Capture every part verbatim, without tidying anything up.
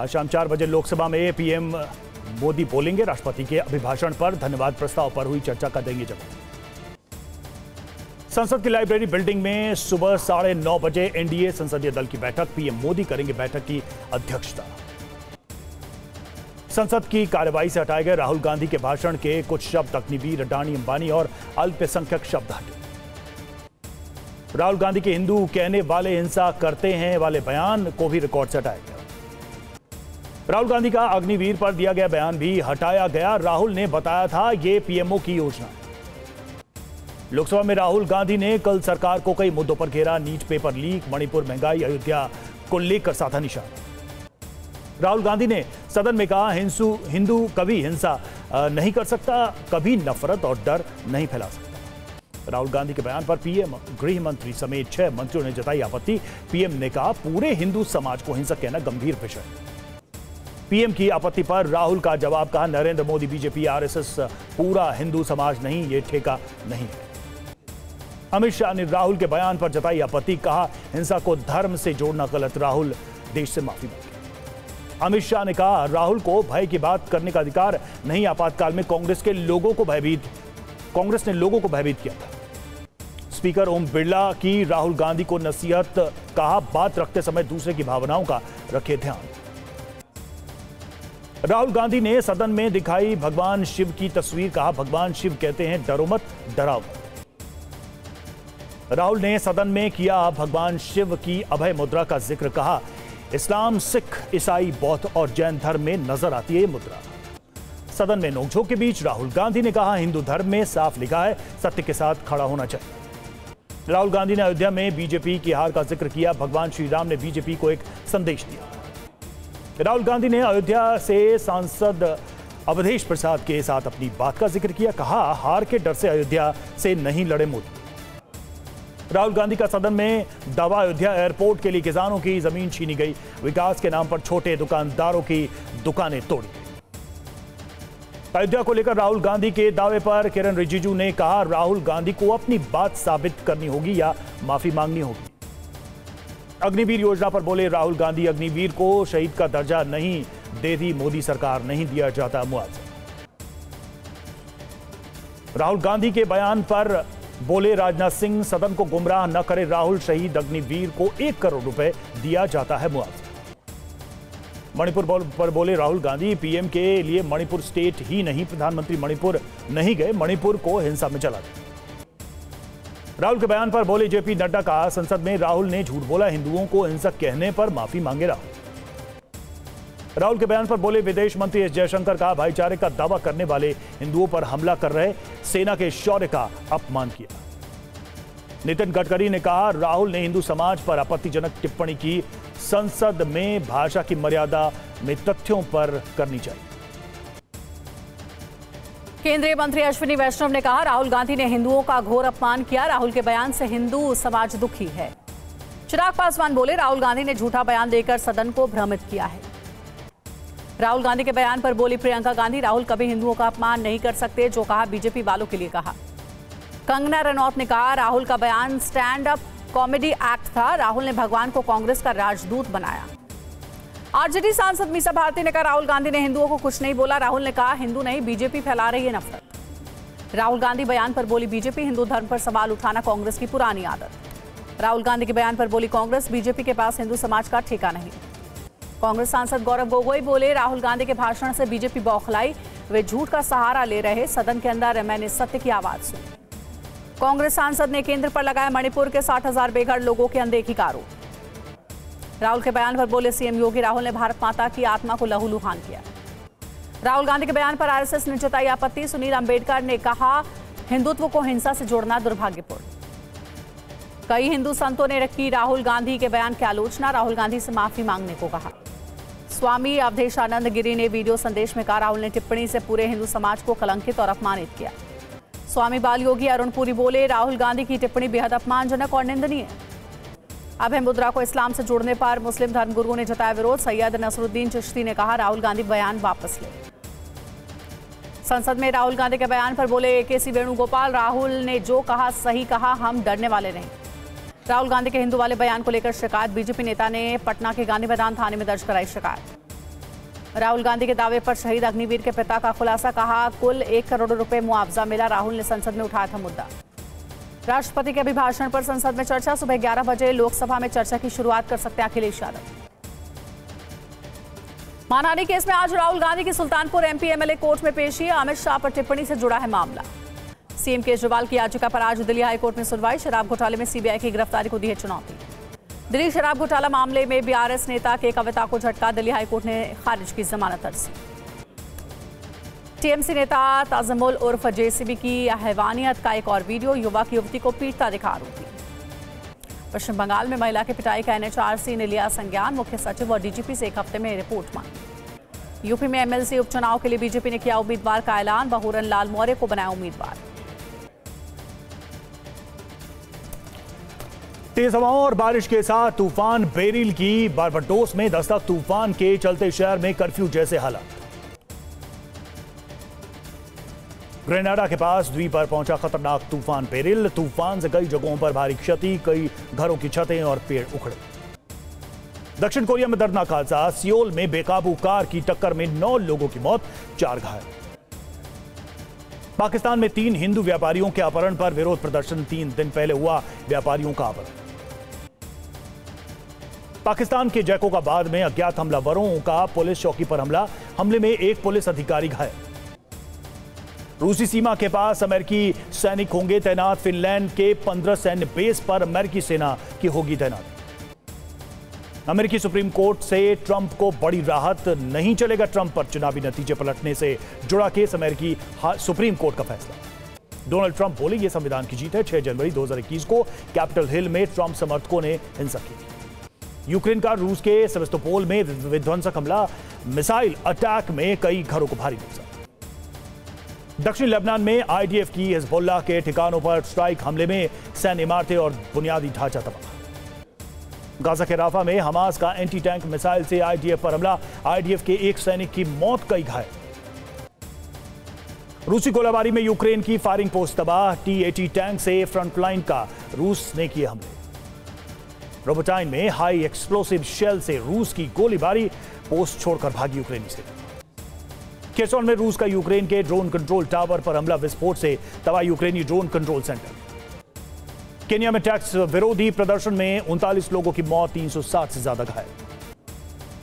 आज शाम चार बजे लोकसभा में पीएम मोदी बोलेंगे। राष्ट्रपति के अभिभाषण पर धन्यवाद प्रस्ताव पर हुई चर्चा का देंगे जवाब। संसद की लाइब्रेरी बिल्डिंग में सुबह साढ़े नौ बजे एनडीए संसदीय दल की बैठक, पीएम मोदी करेंगे बैठक की अध्यक्षता। संसद की कार्यवाही से हटाए गए राहुल गांधी के भाषण के कुछ शब्द, अग्निवीर, अडानी, अंबानी और अल्पसंख्यक शब्द हटे। राहुल गांधी के हिंदू कहने वाले हिंसा करते हैं वाले बयान को भी रिकॉर्ड से हटाया गया। राहुल गांधी का अग्निवीर पर दिया गया बयान भी हटाया गया। राहुल ने बताया था ये पीएमओ की योजना। लोकसभा में राहुल गांधी ने कल सरकार को कई मुद्दों पर घेरा, नीट, पेपर लीक, मणिपुर महंगाई, अयोध्या को लेकर साधा निशाना। राहुल गांधी ने सदन में कहा हिंसू हिंदू कभी हिंसा नहीं कर सकता, कभी नफरत और डर नहीं फैला सकता। राहुल गांधी के बयान पर पीएम, गृह मंत्री समेत छह मंत्रियों ने जताई आपत्ति। पीएम ने कहा पूरे हिंदू समाज को हिंसक कहना गंभीर विषय। पीएम की आपत्ति पर राहुल का जवाब, कहा नरेंद्र मोदी, बीजेपी, आरएसएस पूरा हिंदू समाज नहीं, ये ठेका नहीं है। अमित शाह ने राहुल के बयान पर जताई आपत्ति, कहा हिंसा को धर्म से जोड़ना गलत, राहुल देश से माफी मांगे। अमित शाह ने कहा राहुल को भय की बात करने का अधिकार नहीं, आपातकाल में कांग्रेस के लोगों को भयभीत कांग्रेस ने लोगों को भयभीत किया था। स्पीकर ओम बिरला की राहुल गांधी को नसीहत, कहा बात रखते समय दूसरे की भावनाओं का रखे ध्यान। राहुल गांधी ने सदन में दिखाई भगवान शिव की तस्वीर, कहा भगवान शिव कहते हैं डरो मत, डराओ। राहुल ने सदन में किया भगवान शिव की अभय मुद्रा का जिक्र, कहा इस्लाम, सिख, ईसाई, बौद्ध और जैन धर्म में नजर आती है ये मुद्रा। सदन में नोकझोंक के बीच राहुल गांधी ने कहा हिंदू धर्म में साफ लिखा है सत्य के साथ खड़ा होना चाहिए। राहुल गांधी ने अयोध्या में बीजेपी की हार का जिक्र किया, भगवान श्री राम ने बीजेपी को एक संदेश दिया। राहुल गांधी ने अयोध्या से सांसद अवधेश प्रसाद के साथ अपनी बात का जिक्र किया, कहा हार के डर से अयोध्या से नहीं लड़े मोदी। राहुल गांधी का सदन में दावा, अयोध्या एयरपोर्ट के लिए किसानों की जमीन छीनी गई, विकास के नाम पर छोटे दुकानदारों की दुकानें तोड़ी। अयोध्या को लेकर राहुल गांधी के दावे पर किरण रिजिजू ने कहा राहुल गांधी को अपनी बात साबित करनी होगी या माफी मांगनी होगी। अग्निवीर योजना पर बोले राहुल गांधी, अग्निवीर को शहीद का दर्जा नहीं देती मोदी सरकार, नहीं दिया जाता मुआवजा। राहुल गांधी के बयान पर बोले राजनाथ सिंह, सदन को गुमराह न करे राहुल, शहीद अग्निवीर को एक करोड़ रुपए दिया जाता है मुआवजा। मणिपुर पर बोले राहुल गांधी, पीएम के लिए मणिपुर स्टेट ही नहीं, प्रधानमंत्री मणिपुर नहीं गए, मणिपुर को हिंसा में चला गया। राहुल के बयान पर बोले जेपी नड्डा, कहा संसद में राहुल ने झूठ बोला, हिंदुओं को हिंसक कहने पर माफी मांगे राहुल। राहुल के बयान पर बोले विदेश मंत्री एस जयशंकर, कहा भाईचारे का दावा करने वाले हिंदुओं पर हमला कर रहे, सेना के शौर्य का अपमान किया। नितिन गडकरी ने कहा राहुल ने हिंदू समाज पर आपत्तिजनक टिप्पणी की, संसद में भाषा की मर्यादा में तथ्यों पर करनी चाहिए। केंद्रीय मंत्री अश्विनी वैष्णव ने कहा राहुल गांधी ने हिंदुओं का घोर अपमान किया, राहुल के बयान से हिंदू समाज दुखी है। चिराग पासवान बोले राहुल गांधी ने झूठा बयान देकर सदन को भ्रमित किया है। राहुल गांधी के बयान पर बोली प्रियंका गांधी, राहुल कभी हिंदुओं का अपमान नहीं कर सकते, जो कहा बीजेपी वालों के लिए कहा। कंगना रनौत ने कहा राहुल का बयान स्टैंड अप कॉमेडी एक्ट था, राहुल ने भगवान को कांग्रेस का राजदूत बनाया। आरजेडी सांसद मीसा भारती ने कहा राहुल गांधी ने हिंदुओं को कुछ नहीं बोला, राहुल ने कहा हिंदू नहीं बीजेपी फैला रही है नफरत। राहुल गांधी बयान पर बोली बीजेपी हिंदू धर्म पर सवाल उठाना कांग्रेस की पुरानी आदत। राहुल गांधी के बयान पर बोली कांग्रेस, बीजेपी के पास हिंदू समाज का ठेका नहीं। कांग्रेस सांसद गौरव गोगोई बोले राहुल गांधी के भाषण से बीजेपी बौखलाई, वे झूठ का सहारा ले रहे, सदन के अंदर मैंने सत्य की आवाज सुनी। कांग्रेस सांसद ने केंद्र पर लगाया मणिपुर के साठ हजार बेघर लोगों की अनदेखी का आरोप। राहुल के बयान पर बोले सीएम योगी, राहुल ने भारत माता की आत्मा को लहूलुहान किया। राहुल गांधी के बयान पर आरएसएस ने जताई आपत्ति, सुनील अंबेडकर ने कहा हिंदुत्व को हिंसा से जोड़ना दुर्भाग्यपूर्ण। कई हिंदू संतों ने रखी राहुल गांधी के बयान की आलोचना, राहुल गांधी से माफी मांगने को कहा। स्वामी अवधेशानंद गिरी ने वीडियो संदेश में कहा राहुल ने टिप्पणी से पूरे हिंदू समाज को कलंकित और अपमानित किया। स्वामी बाल योगी अरुण पुरी बोले राहुल गांधी की टिप्पणी बेहद अपमानजनक और निंदनीय है। अभय मुद्रा को इस्लाम से जोड़ने पर मुस्लिम धर्मगुरुओं ने जताया विरोध, सैयद नसरुद्दीन चश्ती ने कहा राहुल गांधी बयान वापस ले। संसद में राहुल गांधी के बयान पर बोले के सी वेणुगोपाल, राहुल ने जो कहा सही कहा, हम डरने वाले नहीं। राहुल गांधी के हिंदू वाले बयान को लेकर शिकायत, बीजेपी नेता ने पटना के गांधी मैदान थाने में दर्ज कराई शिकायत। राहुल गांधी के दावे पर शहीद अग्निवीर के पिता का खुलासा, कहा कुल एक करोड़ रुपए मुआवजा मिला। राहुल ने संसद में उठाया था मुद्दा। राष्ट्रपति के अभिभाषण पर संसद में चर्चा, सुबह ग्यारह बजे लोकसभा में चर्चा की शुरुआत कर सकते हैं अखिलेश यादव। मानहानि केस में आज राहुल गांधी की सुल्तानपुर एमपी एमएलए कोर्ट में पेशी है, अमित शाह पर टिप्पणी से जुड़ा है मामला। सीएम केजरीवाल की याचिका पर आज दिल्ली हाईकोर्ट में सुनवाई, शराब घोटाले में सीबीआई की गिरफ्तारी को दी है चुनौती। दिल्ली शराब घोटाला मामले में बीआरएस नेता के कविता को झटका, दिल्ली हाईकोर्ट ने खारिज की जमानत अर्जी। टीएमसी नेता ताजमुल उर्फ जेसीबी की हैवानियत का एक और वीडियो, युवक युवती को पीटता दिखा आरोपी। पश्चिम बंगाल में महिला की पिटाई का एनएचआरसी ने लिया संज्ञान, मुख्य सचिव और डीजीपी से एक हफ्ते में रिपोर्ट मांगी। यूपी में एमएलसी उपचुनाव के लिए बीजेपी ने किया उम्मीदवार का ऐलान, बहुरन लाल मौर्य को बनाया उम्मीदवार। तेज हवाओं और बारिश के साथ तूफान बेरिल की बारबाडोस में दस्तक, तूफान के चलते शहर में कर्फ्यू जैसे हालात। ग्रेनाडा के पास द्वीप पर पहुंचा खतरनाक तूफान बेरिल, तूफान से कई जगहों पर भारी क्षति, कई घरों की छतें और पेड़ उखड़े। दक्षिण कोरिया में दर्दनाक हादसा, सियोल में बेकाबू कार की टक्कर में नौ लोगों की मौत, चार घायल। पाकिस्तान में तीन हिंदू व्यापारियों के अपहरण पर विरोध प्रदर्शन, तीन दिन पहले हुआ व्यापारियों का अपहरण। पाकिस्तान के जैकोबाद में अज्ञात हमलावरों का पुलिस चौकी पर हमला, हमले में एक पुलिस अधिकारी घायल। रूसी सीमा के पास अमेरिकी सैनिक होंगे तैनात, फिनलैंड के पंद्रह सैन्य बेस पर अमेरिकी सेना की होगी तैनात। अमेरिकी सुप्रीम कोर्ट से ट्रंप को बड़ी राहत, नहीं चलेगा ट्रंप पर चुनावी नतीजे पलटने से जुड़ा केस, अमेरिकी सुप्रीम कोर्ट का फैसला। डोनाल्ड ट्रंप बोले ये संविधान की जीत है। छह जनवरी दो हज़ार इक्कीस को कैपिटल हिल में ट्रंप समर्थकों ने हिंसा की। यूक्रेन का रूस के सेवास्तोपोल में विध्वंसक हमला, मिसाइल अटैक में कई घरों को भारी नुकसान। दक्षिण लेबनान में आईडीएफ की हिजबुल्लाह के ठिकानों पर स्ट्राइक, हमले में सैन्य इमारतें और बुनियादी ढांचा तबाह। गाजा के राफा में हमास का एंटी टैंक मिसाइल से आईडीएफ पर हमला, आईडीएफ के एक सैनिक की मौत, कई घायल। रूसी गोलाबारी में यूक्रेन की फायरिंग पोस्ट तबाह, टी अस्सी टैंक से फ्रंटलाइन का रूस ने किए हमले। रोबोटाइन में हाई एक्सप्लोसिव शेल से रूस की गोलीबारी, पोस्ट छोड़कर भागी यूक्रेनी सेना। केसोन में रूस का यूक्रेन के ड्रोन कंट्रोल टावर पर हमला, विस्फोट से तबाह यूक्रेनी ड्रोन कंट्रोल सेंटर। केन्या में टैक्स विरोधी प्रदर्शन में उनतालीस लोगों की मौत, तीन सौ साठ से ज्यादा घायल।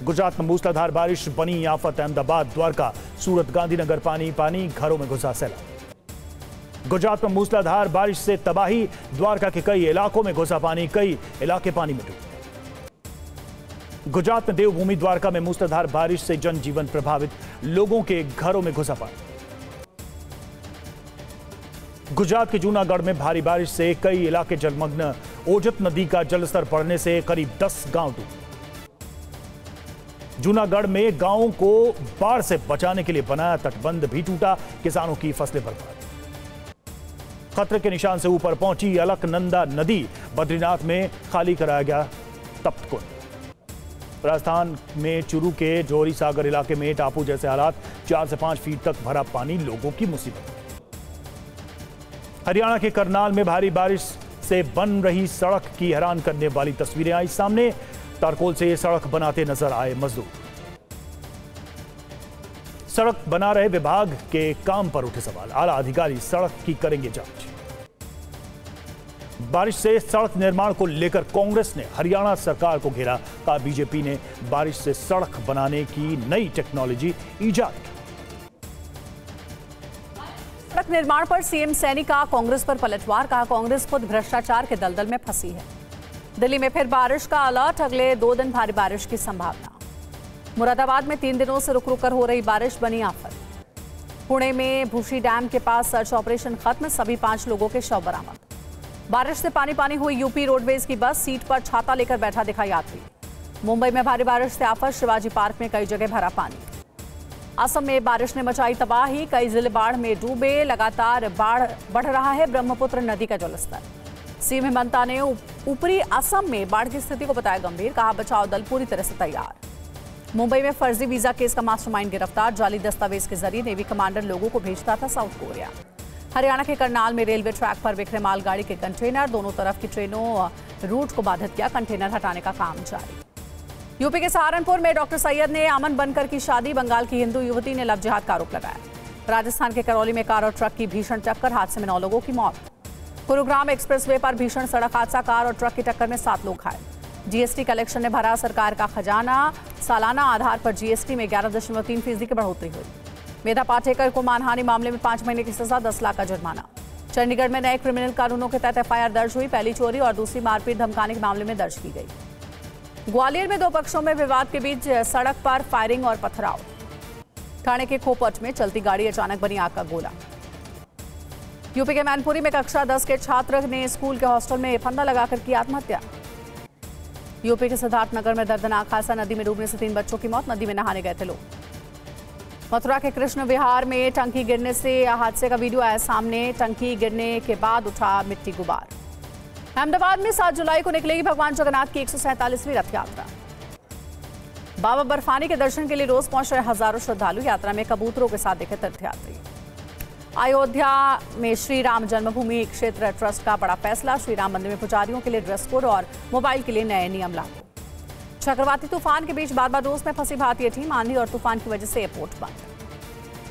गुजरात में मूसलाधार बारिश बनी आफत, अहमदाबाद, द्वारका, सूरत, गांधीनगर पानी पानी, घरों में घुसा सैलाब। गुजरात में मूसलाधार बारिश से तबाही, द्वारका के कई इलाकों में घुसा पानी, कई इलाके पानी में डूबे। गुजरात में देवभूमि द्वारका में मूसलाधार बारिश से जनजीवन प्रभावित, लोगों के घरों में घुसा पानी। गुजरात के जूनागढ़ में भारी बारिश से कई इलाके जलमग्न, ओजत नदी का जलस्तर बढ़ने से करीब दस गांव डूबे। जूनागढ़ में गांवों को बाढ़ से बचाने के लिए बनाया तटबंध भी टूटा, किसानों की फसलें बर्बाद। खतरे के निशान से ऊपर पहुंची अलकनंदा नदी, बद्रीनाथ में खाली कराया गया तप्त कुंड। राजस्थान में चूरू के जोरी सागर इलाके में टापू जैसे हालात, चार से पांच फीट तक भरा पानी, लोगों की मुसीबत। हरियाणा के करनाल में भारी बारिश से बन रही सड़क की हैरान करने वाली तस्वीरें आई सामने, तारकोल से सड़क बनाते नजर आए मजदूर। सड़क बना रहे विभाग के काम पर उठे सवाल, आला अधिकारी सड़क की करेंगे जांच। बारिश से सड़क निर्माण को लेकर कांग्रेस ने हरियाणा सरकार को घेरा, कहा बीजेपी ने बारिश से सड़क बनाने की नई टेक्नोलॉजी ईजाद की। सड़क निर्माण पर सीएम सैनी का कांग्रेस पर पलटवार, कहा कांग्रेस खुद भ्रष्टाचार के दलदल में फंसी है। दिल्ली में फिर बारिश का अलर्ट, अगले दो दिन भारी बारिश की संभावना। मुरादाबाद में तीन दिनों से रुक रुक कर हो रही बारिश बनी आफत। पुणे में भूषी डैम के पास सर्च ऑपरेशन खत्म, सभी पांच लोगों के शव बरामद। बारिश से पानी पानी हुई यूपी रोडवेज की बस, सीट पर छाता लेकर बैठा दिखा यात्री। मुंबई में भारी बारिश से आफत, शिवाजी पार्क में कई जगह भरा पानी। असम में बारिश ने मचाई तबाही, कई जिले बाढ़ में डूबे, लगातार बाढ़ बढ़ रहा है ब्रह्मपुत्र नदी का जलस्तर। सीएम हेमंता ने ऊपरी असम में बाढ़ की स्थिति को बताया गंभीर, कहा बचाव दल पूरी तरह से तैयार। मुंबई में फर्जी वीजा केस का मास्टरमाइंड गिरफ्तार, जाली दस्तावेज के जरिए नेवी कमांडर लोगों को भेजता था साउथ कोरिया। हरियाणा के करनाल में रेलवे ट्रैक पर बिखरे मालगाड़ी के कंटेनर, दोनों तरफ की ट्रेनों रूट को बाधित किया, कंटेनर हटाने का काम जारी। यूपी के सहारनपुर में डॉक्टर सैयद ने अमन बनकर की शादी, बंगाल की हिंदू युवती ने लव जिहाद का आरोप लगाया। राजस्थान के करौली में कार और ट्रक की भीषण टक्कर, हादसे में नौ लोगों की मौत। गुरुग्राम एक्सप्रेसवे पर भीषण सड़क हादसा, कार और ट्रक की टक्कर में सात लोग घायल। जीएसटी कलेक्शन ने भरा सरकार का खजाना, सालाना आधार पर जीएसटी में ग्यारह दशमलव तीन फीसदी की बढ़ोतरी हुई। मेधा पाठेकर को मानहानि मामले में पांच महीने की सजा, दस लाख का जुर्माना। चंडीगढ़ में नए क्रिमिनल कानूनों के तहत एफआईआर दर्ज हुई, पहली चोरी और दूसरी मारपीट धमकाने के मामले में दर्ज की गई। ग्वालियर में दो पक्षों में विवाद के बीच सड़क पर फायरिंग और पथराव। थाने के खोपट में चलती गाड़ी अचानक बनी आग का गोला। यूपी के मैनपुरी में कक्षा दस के छात्र ने स्कूल के हॉस्टल में फंदा लगाकर की आत्महत्या। यूपी के सिद्धार्थनगर में दर्दनाक हादसा, नदी में डूबने से तीन बच्चों की मौत, नदी में नहाने गए थे लोग। मथुरा के कृष्ण विहार में टंकी गिरने से हादसे का वीडियो आया सामने, टंकी गिरने के बाद उठा मिट्टी गुबार। अहमदाबाद में सात जुलाई को निकलेगी भगवान जगन्नाथ की एक सौ सैंतालीसवीं रथ यात्रा। बाबा बर्फानी के दर्शन के लिए रोज पहुंच रहे हजारों श्रद्धालु, यात्रा में कबूतरों के साथ दिखे तीर्थयात्री। अयोध्या में श्री राम जन्मभूमि क्षेत्र ट्रस्ट का बड़ा फैसला, श्री राम मंदिर में पुजारियों के लिए ड्रेस कोड और मोबाइल के लिए नए नियम लागू। चक्रवाती तूफान के बीच बारबाडोस में फंसी भारतीय टीम, आंधी और तूफान की वजह से एयरपोर्ट बंद।